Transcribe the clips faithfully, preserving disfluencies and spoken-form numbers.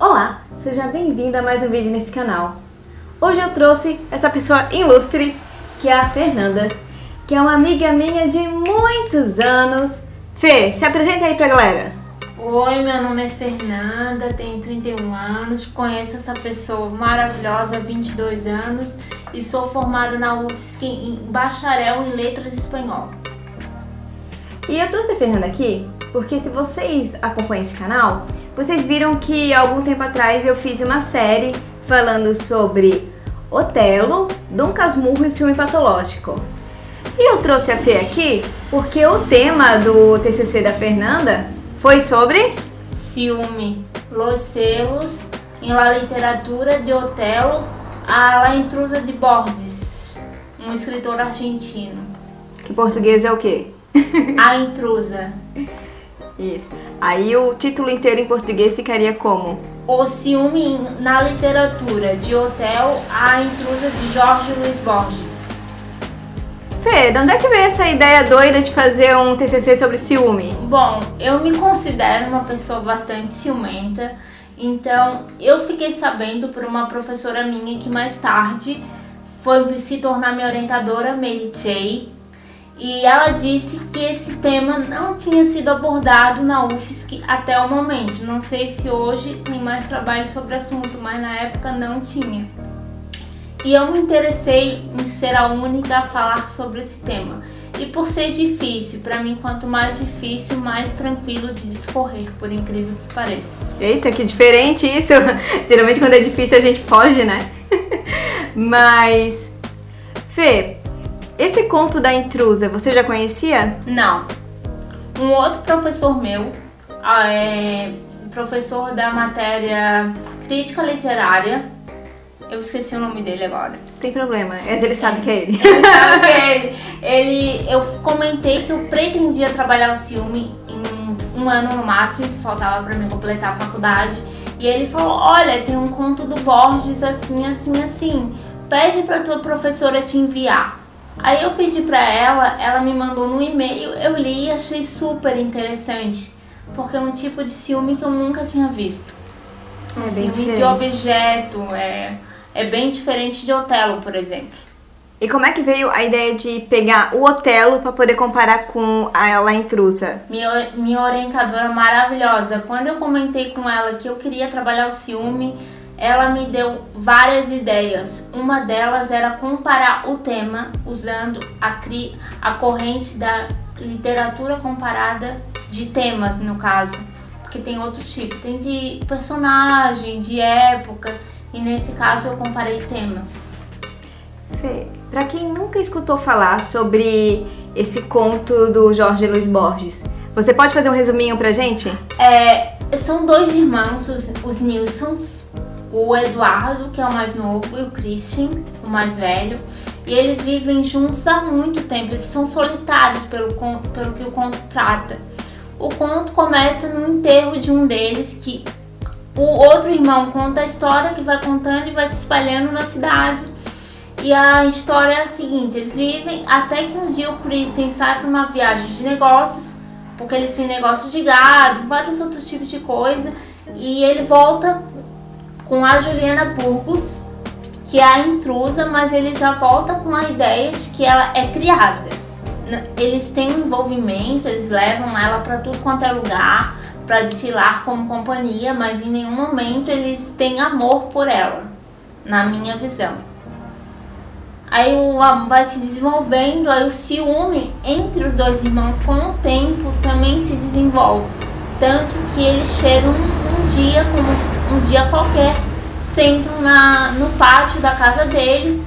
Olá, seja bem-vinda a mais um vídeo nesse canal. Hoje eu trouxe essa pessoa ilustre, que é a Fernanda, que é uma amiga minha de muitos anos. Fê, se apresenta aí pra galera. Oi, meu nome é Fernanda, tenho trinta e um anos, conheço essa pessoa maravilhosa há vinte e dois anos e sou formada na U F S C em bacharel em letras de espanhol. E eu trouxe a Fernanda aqui porque, se vocês acompanham esse canal, vocês viram que algum tempo atrás eu fiz uma série falando sobre Otelo, Dom Casmurro e o filme patológico. E eu trouxe a Fê aqui porque o tema do T C C da Fernanda foi sobre ciúme, los celos, em La Literatura de Otelo, a La Intrusa de Borges, um escritor argentino. Que em português é o quê? A Intrusa. Isso. Aí o título inteiro em português ficaria como? O Ciúme na Literatura, de Otelo, a Intrusa, de Jorge Luis Borges. Fê, de onde é que veio essa ideia doida de fazer um T C C sobre ciúme? Bom, eu me considero uma pessoa bastante ciumenta, então eu fiquei sabendo por uma professora minha que mais tarde foi se tornar minha orientadora, Mary Che, e ela disse que esse tema não tinha sido abordado na U F S C até o momento. Não sei se hoje tem mais trabalho sobre o assunto, mas na época não tinha. E eu me interessei em ser a única a falar sobre esse tema. E por ser difícil, pra mim quanto mais difícil, mais tranquilo de discorrer, por incrível que pareça. Eita, que diferente isso! Geralmente quando é difícil a gente foge, né? Mas, Fê, esse conto da Intrusa, você já conhecia? Não. Um outro professor meu, é, professor da matéria Crítica Literária, eu esqueci o nome dele agora. Tem problema, ele sabe que é ele. Ele sabe que é ele. ele. Eu comentei que eu pretendia trabalhar o ciúme em um ano no máximo, que faltava pra mim completar a faculdade. E ele falou, olha, tem um conto do Borges assim, assim, assim. Pede pra tua professora te enviar. Aí eu pedi pra ela, ela me mandou no e-mail, eu li e achei super interessante, porque é um tipo de ciúme que eu nunca tinha visto. Um é ciúme diferente. De objeto, é, é bem diferente de Otelo, por exemplo. E como é que veio a ideia de pegar o Otelo pra poder comparar com a La Intrusa? Minha, minha orientadora maravilhosa, quando eu comentei com ela que eu queria trabalhar o ciúme, ela me deu várias ideias. Uma delas era comparar o tema usando a, cri a corrente da literatura comparada de temas, no caso. Porque tem outros tipos, tem de personagem, de época, e nesse caso eu comparei temas. Fê, pra quem nunca escutou falar sobre esse conto do Jorge Luis Borges, você pode fazer um resuminho pra gente? É, são dois irmãos, os, os Nilsons. O Eduardo, que é o mais novo, e o Christian, o mais velho. E eles vivem juntos há muito tempo, eles são solitários pelo, pelo que o conto trata. O conto começa no enterro de um deles, que o outro irmão conta a história, que vai contando e vai se espalhando na cidade. E a história é a seguinte, eles vivem até que um dia o Christian sai para uma viagem de negócios, porque eles têm negócio de gado, vários outros tipos de coisa, e ele volta com a Juliana Burgos, que é a intrusa, mas ele já volta com a ideia de que ela é criada. Eles têm um envolvimento, eles levam ela para tudo quanto é lugar, para desfilar como companhia, mas em nenhum momento eles têm amor por ela, na minha visão. Aí o amor vai se desenvolvendo, aí o ciúme entre os dois irmãos com o tempo também se desenvolve. Tanto que eles chegam um, um dia como... Um dia qualquer, sentam na, no pátio da casa deles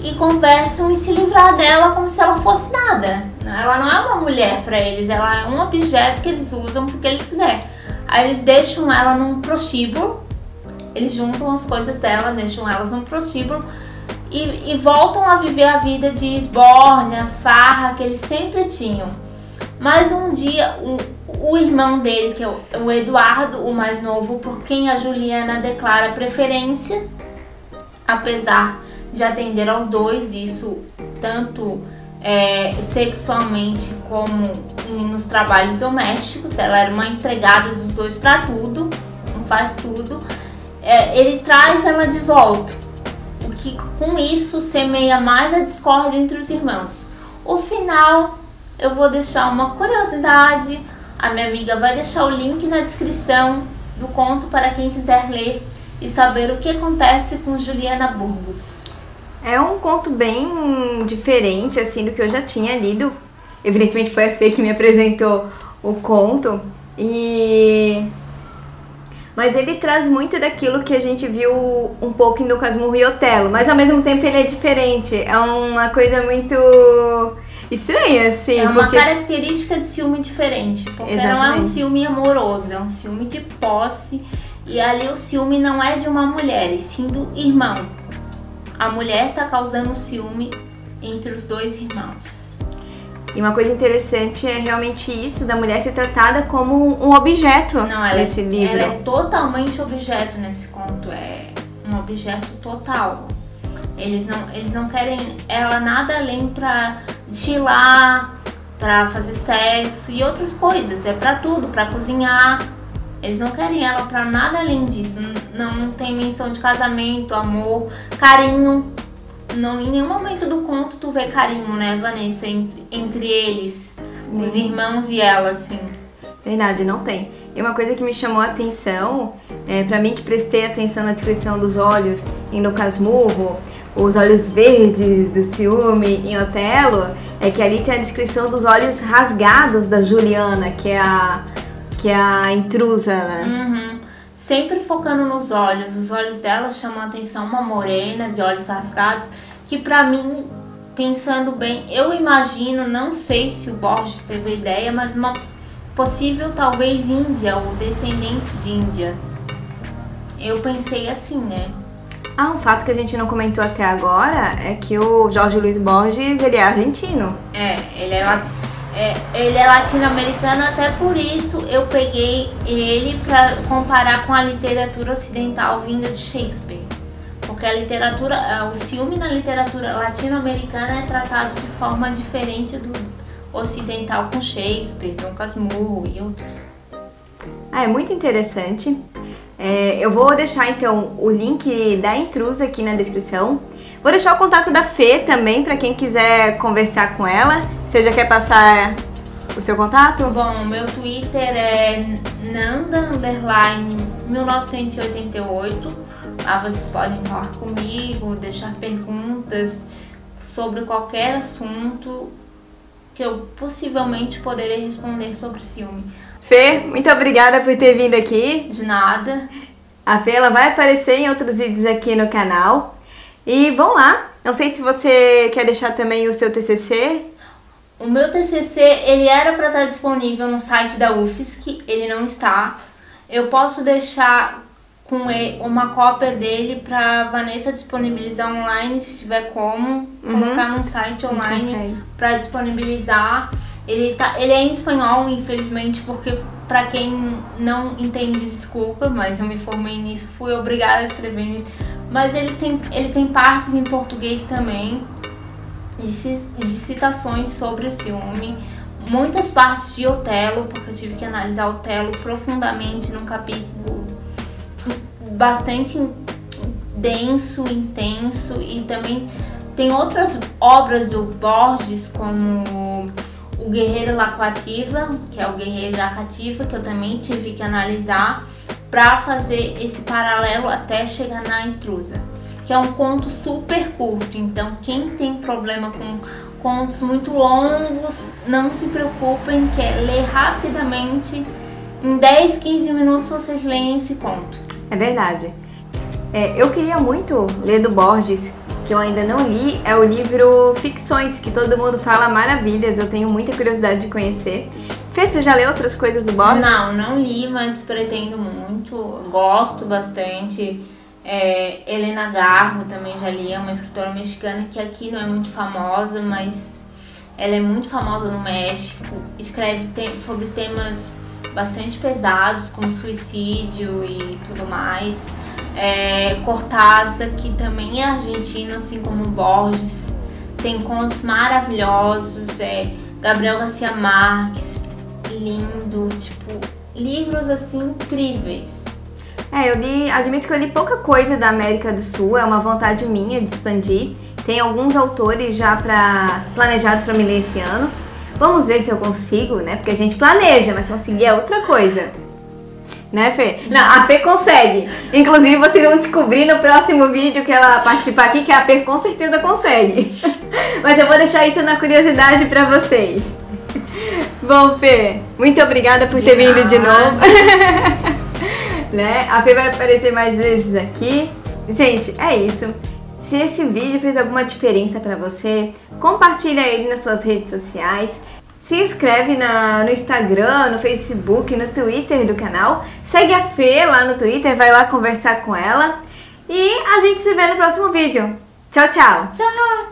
e conversam e se livrar dela como se ela fosse nada. Ela não é uma mulher para eles, ela é um objeto que eles usam porque eles quiserem. Aí eles deixam ela num prostíbulo, eles juntam as coisas dela, deixam elas num prostíbulo e, e voltam a viver a vida de esbórnia, farra que eles sempre tinham. Mas um dia o, o irmão dele, que é o, o Eduardo, o mais novo, por quem a Juliana declara preferência, apesar de atender aos dois, isso tanto é, sexualmente como nos trabalhos domésticos, ela era uma empregada dos dois para tudo, não faz tudo, é, ele traz ela de volta, o que com isso semeia mais a discórdia entre os irmãos. O final eu vou deixar uma curiosidade, a minha amiga vai deixar o link na descrição do conto para quem quiser ler e saber o que acontece com Juliana Burgos. É um conto bem diferente assim do que eu já tinha lido. Evidentemente foi a Fê que me apresentou o conto. E... mas ele traz muito daquilo que a gente viu um pouco em Dom Casmurro e Otelo, mas ao mesmo tempo ele é diferente, é uma coisa muito estranha, assim. É uma porque... característica de ciúme diferente, porque exatamente. Não é um ciúme amoroso, é um ciúme de posse, e ali o ciúme não é de uma mulher, e sim do irmão. A mulher tá causando ciúme entre os dois irmãos. E uma coisa interessante é realmente isso, da mulher ser tratada como um objeto Não, ela nesse é, livro. Ela é totalmente objeto nesse conto, é um objeto total. Eles não, eles não querem ela nada além pra chilar, pra fazer sexo e outras coisas. É pra tudo, pra cozinhar. Eles não querem ela pra nada além disso. Não, não tem menção de casamento, amor, carinho. Não, em nenhum momento do conto tu vê carinho, né, Vanessa, entre, entre eles, Sim. os irmãos e ela, assim. Verdade, não tem. E uma coisa que me chamou a atenção, é, pra mim que prestei atenção na descrição dos olhos em Dom Casmurro, os olhos verdes do ciúme em Otelo, é que ali tem a descrição dos olhos rasgados da Juliana, que é a, que é a intrusa, né? Uhum. Sempre focando nos olhos, os olhos dela chamam a atenção, uma morena de olhos rasgados, que pra mim, pensando bem, eu imagino, não sei se o Borges teve ideia, mas uma possível talvez índia ou descendente de índia. Eu pensei assim, né? Ah, um fato que a gente não comentou até agora é que o Jorge Luis Borges, ele é argentino. É, ele é latino. É, ele é latino-americano, até por isso eu peguei ele para comparar com a literatura ocidental vinda de Shakespeare. Porque a literatura, o ciúme na literatura latino-americana é tratado de forma diferente do ocidental com Shakespeare, Dom Casmurro e outros. Ah, é muito interessante. É, eu vou deixar então o link da Intrusa aqui na descrição. Vou deixar o contato da Fê também para quem quiser conversar com ela. Você já quer passar o seu contato? Bom, meu Twitter é nanda underline mil novecentos e oitenta e oito. Lá vocês podem falar comigo, deixar perguntas sobre qualquer assunto que eu possivelmente poderei responder sobre ciúme. Fê, muito obrigada por ter vindo aqui. De nada. A Fê ela vai aparecer em outros vídeos aqui no canal. E vão lá. Não sei se você quer deixar também o seu T C C. O meu T C C, ele era para estar disponível no site da U F S C, ele não está. Eu posso deixar com ele uma cópia dele para Vanessa disponibilizar online, se tiver como, uhum. colocar num site online para disponibilizar. Ele, tá, ele é em espanhol, infelizmente, porque para quem não entende, desculpa, mas eu me formei nisso, fui obrigada a escrever nisso. Mas ele tem, ele tem partes em português também. De citações sobre o ciúme, muitas partes de Otelo, porque eu tive que analisar Otelo profundamente num capítulo bastante denso, intenso, e também tem outras obras do Borges, como O Guerrero Lacuativo, que é o Guerreiro Lacuativo, que eu também tive que analisar para fazer esse paralelo até chegar na Intrusa, que é um conto super curto. Então quem tem problema com contos muito longos, não se preocupem, que é ler rapidamente, em dez, quinze minutos vocês leem esse conto. É verdade. É, eu queria muito ler do Borges, que eu ainda não li, é o livro Ficções, que todo mundo fala maravilhas, eu tenho muita curiosidade de conhecer. Fê, você já leu outras coisas do Borges? Não, não li, mas pretendo muito, gosto bastante. É, Helena Garro também já li, é uma escritora mexicana que aqui não é muito famosa, mas ela é muito famosa no México. Escreve te- sobre temas bastante pesados, como suicídio e tudo mais. É, Cortázar, que também é argentino, assim como Borges, tem contos maravilhosos. É, Gabriel Garcia Marques, lindo, tipo, livros assim incríveis. É, eu li, admito que eu li pouca coisa da América do Sul, é uma vontade minha de expandir. Tem alguns autores já pra, planejados para me ler esse ano. Vamos ver se eu consigo, né? Porque a gente planeja, mas conseguir é outra coisa. Né, Fê? Não, a Fê consegue. Inclusive, vocês vão descobrir no próximo vídeo que ela participar aqui que a Fê com certeza consegue. Mas eu vou deixar isso na curiosidade pra vocês. Bom, Fê, muito obrigada por ter vindo de novo. Né? A Fê vai aparecer mais vezes aqui. Gente, é isso. Se esse vídeo fez alguma diferença pra você, compartilha ele nas suas redes sociais. Se inscreve na, no Instagram, no Facebook, no Twitter do canal. Segue a Fê lá no Twitter, vai lá conversar com ela. E a gente se vê no próximo vídeo. Tchau, tchau! Tchau!